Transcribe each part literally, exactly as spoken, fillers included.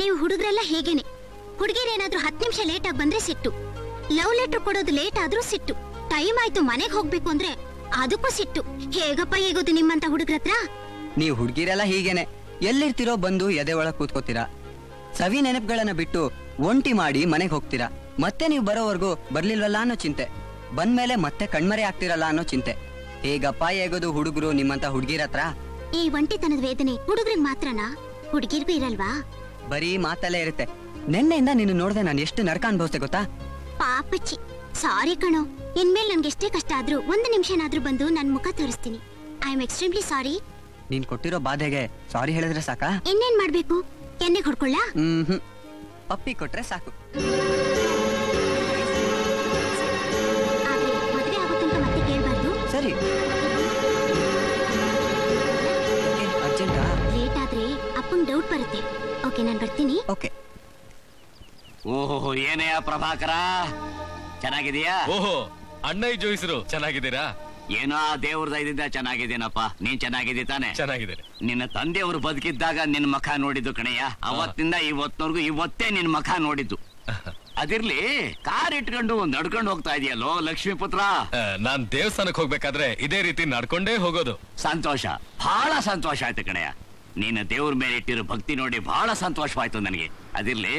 ನೀವು ಹುಡುಗರೆಲ್ಲ ಹೇಗೇನೆ. ಹುಡುಗಿರ ಏನಾದರೂ ಹತ್ತು ನಿಮಿಷ ಲೇಟ್ ಆಗಿ ಬಂದ್ರೆ ಸಿಟ್ಟು, ಲವ್ ಲೆಟರ್ ಕೊಡೋದು ಲೇಟ್ ಆದ್ರೂ ಸಿಟ್ಟು, ಟೈಮ್ ಆಯ್ತು ಮನೆಗೆ ಹೋಗ್ಬೇಕು ಅಂದ್ರೆ ಅದಕ್ಕೂ ಸಿಟ್ಟು. ಹೇಗಪ್ಪ ಹೇಗೋದು ನಿಮ್ಮಂತ ಹುಡುಗರ ಹತ್ರ? ನೀವು ಹುಡುಗಿರೆಲ್ಲ ಹೀಗೇನೆ, ಎಲ್ಲಿರ್ತಿರೋ ಬಂದು ಎದೆ ಒಳಗೆ ಕೂತ್ಕೋತೀರಾ, ಸವಿ ನೆನಪುಗಳನ್ನ ಬಿಟ್ಟು ಒಂಟಿ ಮಾಡಿ ಮನೆಗೆ ಹೋಗ್ತೀರಾ. ಮತ್ತೆ ನೀವು ಬರೋವರೆಗೂ ಬರ್ಲಿಲ್ವಲ್ಲ ಅನ್ನೋ ಚಿಂತೆ, ಬಂದ್ಮೇಲೆ ಮತ್ತೆ ಕಣ್ಮರೆ ಆಗ್ತಿರಲ್ಲ ಅನ್ನೋ ಚಿಂತೆ. ಹೇಗಪ್ಪ ಹೇಗೋದು ಹುಡುಗರು ನಿಮ್ಮಂತ ಹುಡುಗಿರ ಹತ್ರ? ಈ ಒಂಟಿತನದ ವೇದನೆ ಹುಡುಗರಿಗೆ ಮಾತ್ರನಾ? ಹುಡುಗಿರ್ಗೂ ಇರಲ್ವಾ? ಬರೀ ಮಾತಲ್ಲೇ ಇರುತ್ತೆ. ನೆನ್ನೆಯಿಂದ ನೀನು ನೋಡ್ದೆ ನಾನು ಎಷ್ಟು ನರಕ ಅನ್ಭವಿಸ್ತೆ ಗೊತ್ತಾ? ಪಾಪಚ್ಚಿ, ಸಾರಿ ಕಣೋ. ಇನ್ಮೇಲೆ ನನ್ಗೆ ಎಷ್ಟೇ ಕಷ್ಟ ಆದ್ರೂ ಒಂದು ನಿಮಿಷನಾದ್ರೂ ಬಂದು ನನ್ನ ಮುಖ ತೋರಿಸ್ತೀನಿ. I am extremely sorry. ನೀನ್ ಕೊಟ್ಟಿರೋ ಬಾಧೆಗೆ ಸಾರಿ ಹೇಳಿದ್ರೆ ಸಾಕಾ? ಇನ್ನೇನ್ ಮಾಡ್ಬೇಕು? ಎಣ್ಣೆ ಹೊಡ್ಕೊಳ್ಳ? ಹ್ಮ್, ಪಪ್ಪಿ ಕೊಟ್ರೆ ಸಾಕು. ಮದುವೆ ಆಗೋ ತನಕ ಮತ್ತೆ ಕೇಳ್ಬಾರ್ದು, ಸರಿ? ಲೇಟ್ ಆದ್ರೆ ಅಪ್ಪಂಗೆ ಡೌಟ್ ಬರುತ್ತೆ. ಓಕೆ, ನಾನು ಬರ್ತೀನಿ. ಓಕೆ. ಓಹೋ, ಏನೇ ಪ್ರಭಾಕರ, ಚೆನ್ನಾಗಿದೆಯಾ? ಓಹೋ, ಅಣ್ಣಯ್ಯ ಜೋಯಿಸರು ಚೆನ್ನಾಗಿದ್ದೀರಾ? ಏನೋ ಆ ದೇವ್ರ ದಯದಿಂದ ಚೆನ್ನಾಗಿದ್ದೀನಪ್ಪ. ನೀನ್ ಚೆನ್ನಾಗಿದ್ದೀ ತಾನೆ? ಚೆನ್ನಾಗಿದ್ದೀನಿ. ನಿನ್ನ ತಂದೆಯವರು ಬದುಕಿದ್ದಾಗ ನಿನ್ ಮಖ ನೋಡಿದ್ದು ಕಣಯ್ಯ. ಅವತ್ತಿಂದ ಇವತ್ನವರೆಗೂ ಇವತ್ತೇ ನಿನ್ ಮಖ ನೋಡಿದ್ದು. ಅದಿರ್ಲಿ, ಕಾರ್ ಇಟ್ಕೊಂಡು ನಡ್ಕೊಂಡು ಹೋಗ್ತಾ ಇದೆಯಲ್ಲೋ ಲಕ್ಷ್ಮೀಪುತ್ರ? ನಾನ್ ದೇವಸ್ಥಾನಕ್ಕೆ ಹೋಗ್ಬೇಕಾದ್ರೆ ಇದೇ ರೀತಿ ನಡ್ಕೊಂಡೇ ಹೋಗೋದು. ಸಂತೋಷ, ಬಹಳ ಸಂತೋಷ ಆಯ್ತು ಕಣಯ್ಯ. ನೀನು ದೇವ್ರ ಮೇಲೆ ಇಟ್ಟಿರೋ ಭಕ್ತಿ ನೋಡಿ ಬಹಳ ಸಂತೋಷವಾಯ್ತು ನನಗೆ. ಅದಿರ್ಲಿ,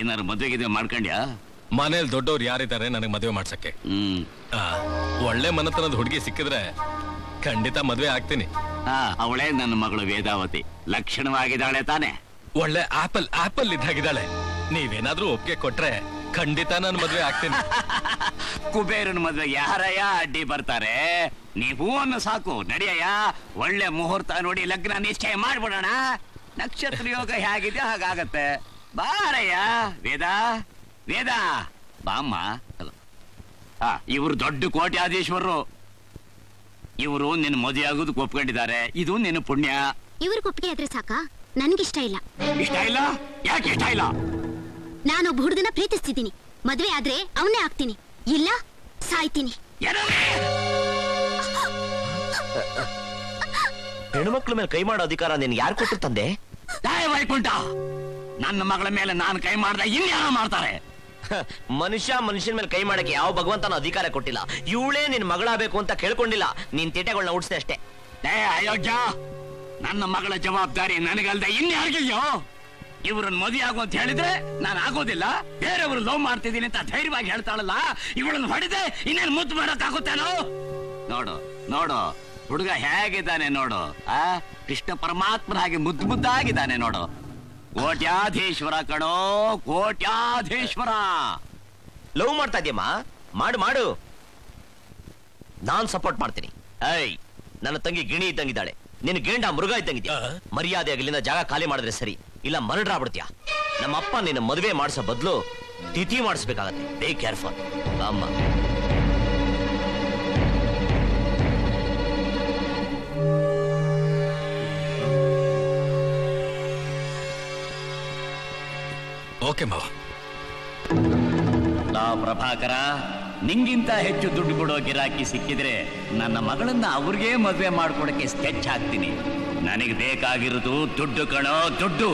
ಏನಾದ್ರು ಮದುವೆಗೆ ಮಾಡ್ಕೊಂಡ್ಯಾ? ಮನೇಲಿ ದೊಡ್ಡವ್ರು ಯಾರಿದ್ದಾರೆ ನನಗೆ ಮದುವೆ ಮಾಡ್ಸಕ್ಕೆ? ಹ್ಮ್, ಒಳ್ಳೆ ಮನತನದ ಹುಡುಗಿ ಸಿಕ್ಕಿದ್ರೆ ಖಂಡಿತ ಮದುವೆ ಆಗ್ತೀನಿ. ಅವಳೇ ನನ್ನ ಮಗಳು ವೇದಾವತಿ. ಲಕ್ಷಣವಾಗಿದ್ದಾಳೆ ತಾನೆ? ಒಳ್ಳೆ ಆಪಲ್ ಆಪಲ್ ಇದ್ದಾಗಿದ್ದಾಳೆ. ನೀವೇನಾದ್ರೂ ಒಪ್ಪಿಗೆ ಕೊಟ್ರೆ ಖಂಡಿತ ನಾನು ಮದುವೆ ಆಗ್ತೀನಿ. ಕುಬೇರನ ಮದುವೆ ಯಾರಯ್ಯ ಅಡ್ಡಿ ಬರ್ತಾರೆ? ನೀವು ಅನ್ನು ಸಾಕು. ನಡೆಯಯ್ಯ, ಒಳ್ಳೆ ಮುಹೂರ್ತ ನೋಡಿ ಲಗ್ನ ನಿಶ್ಚಯ ಮಾಡ್ಬಿಡೋಣ. ನಕ್ಷತ್ರ ಯೋಗ ಹೇಗಿದೆ ಹಾಗಾಗತ್ತೆ. ಬಾರಯ್ಯ. ವೇದಾ ವೇದಾ ಬಾಮ್ಮ. ಇವರು ದೊಡ್ಡ ಕೋಟ್ಯಾಧೀಶ್ವರರು. ಇವರು ನಿನ್ನ ಮದುವೆ ಆಗೋದಕ್ಕೆ ಒಪ್ಕೊಂಡಿದ್ದಾರೆ. ಇದು ನಿನ್ನ ಪುಣ್ಯ. ಇವ್ರಿಗೆ ಒಪ್ಪಿಗೆ ಆದ್ರೆ ಸಾಕಾ? ನನ್ಗಿಷ್ಟ ಇಲ್ಲ. ಇಷ್ಟ ಇಲ್ಲ? ಯಾಕೆ ಇಷ್ಟ ಇಲ್ಲ? ನಾನೊಬ್ಬ ಹುಡುಗನ ಪ್ರೀತಿಸ್ತಿದ್ದೀನಿ. ಮದುವೆ ಆದ್ರೆ ಅವನೇ ಆಗ್ತೀನಿ, ಇಲ್ಲ ಸಾಯ್ತೀನಿ. ಹೆಣ್ಮಕ್ಳ ಮೇಲೆ ಕೈ ಮಾಡೋ ಅಧಿಕಾರ ನೀನು ಯಾರು ಕೊಟ್ಟರು ತಂದೆ? ವೈಕುಂಠ, ನನ್ನ ಮಗಳ ಮೇಲೆ ನಾನು ಕೈ ಮಾಡ್ದ ಇನ್ಯಾರು ಮಾಡ್ತಾರೆ? ಮನುಷ್ಯ ಮನುಷ್ಯನ ಮೇಲೆ ಕೈ ಮಾಡಕ್ಕೆ ಯಾವ ಭಗವಂತನ ಅಧಿಕಾರ ಕೊಟ್ಟಿಲ್ಲ. ಇವಳೇ ನಿನ್ ಮಗಳಾಗಬೇಕು ಅಂತ ಕೇಳ್ಕೊಂಡಿಲ್ಲ, ನಿನ್ ತಿಟೆಗಳನ್ನ ಉಡ್ಸೆ ಅಷ್ಟೇ. ಅಯೋಗ್ಯ, ನನ್ನ ಮಗಳ ಜವಾಬ್ದಾರಿ ನನಗಲ್ದ ಇನ್ಯಾರಿಗೋ? ಇವ್ರನ್ನ ಮದುವೆ ಆಗು ಅಂತ ಹೇಳಿದ್ರೆ ನಾನು ಆಗೋದಿಲ್ಲ, ಬೇರೆಯವ್ರು ಲವ್ ಮಾಡ್ತಿದ್ದೀನಿ ಅಂತ ಧೈರ್ಯವಾಗಿ ಹೇಳ್ತಾಳಲ್ಲ, ಇವಳನ್ನ ಹೊಡೆದೆ ಇನ್ನೇನು ಮುದ್ದು ಮಾಡೋಕ್ಕಾಗುತ್ತೇನೋ? ನೋಡು ನೋಡು, ಹುಡುಗ ಹೇಗಿದ್ದಾನೆ ನೋಡು. ಆ ಕೃಷ್ಣ ಪರಮಾತ್ಮನ ಹಾಗೆ ಮುದ್ದು ಮುದ್ದಾಗಿದ್ದಾನೆ ನೋಡು. ಕೋಟ್ಯಾಧೀಶ್ವರ ಕಣೋ, ಕೋಟ್ಯಾಧೀಶ್ವರ. ಲವ್ ಮಾಡ್ತಾ ಇದೆಯಮ್ಮ, ಮಾಡು ಮಾಡು, ನಾನ್ ಸಪೋರ್ಟ್ ಮಾಡ್ತೀನಿ. ಐ, ನನ್ನ ತಂಗಿ ಗಿಣಿ ಇದ್ದಂಗಿದ್ದಾಳೆ, ನಿನ್ ಗೇಂಡ ಮೃಗ ಇದ್ದಂಗಿದ್ಯಾ. ಮರ್ಯಾದೆ ಆಗಲಿಂದ ಜಾಗ ಖಾಲಿ ಮಾಡಿದ್ರೆ ಸರಿ, ಇಲ್ಲ ಮರಡ್ರ ಆಗ್ಬಿಡ್ತೀಯ. ನಮ್ಮಪ್ಪ ನಿನ್ನ ಮದುವೆ ಮಾಡಿಸೋ ಬದಲು ತಿಥಿ ಮಾಡಿಸ್ಬೇಕಾಗತ್ತೆ. ಬೇ ಕೇರ್ಫುಲ್ ಅಮ್ಮ. ಓಕೆ ಮಾವ. ಲಾ ಪ್ರಭಾಕರ, ನಿಂಗಿಂತ ಹೆಚ್ಚು ದುಡ್ಡು ಕೊಡೋ ಗಿರಾಕಿ ಸಿಕ್ಕಿದ್ರೆ ನನ್ನ ಮಗಳನ್ನ ಅವ್ರಿಗೆ ಮದುವೆ ಮಾಡ್ಕೊಡಕ್ಕೆ ಸ್ಕೆಚ್ ಹಾಕ್ತೀನಿ. ನನಗೆ ಬೇಕಾಗಿರೋದು ದುಡ್ಡು ಕಣೋ, ದುಡ್ಡು.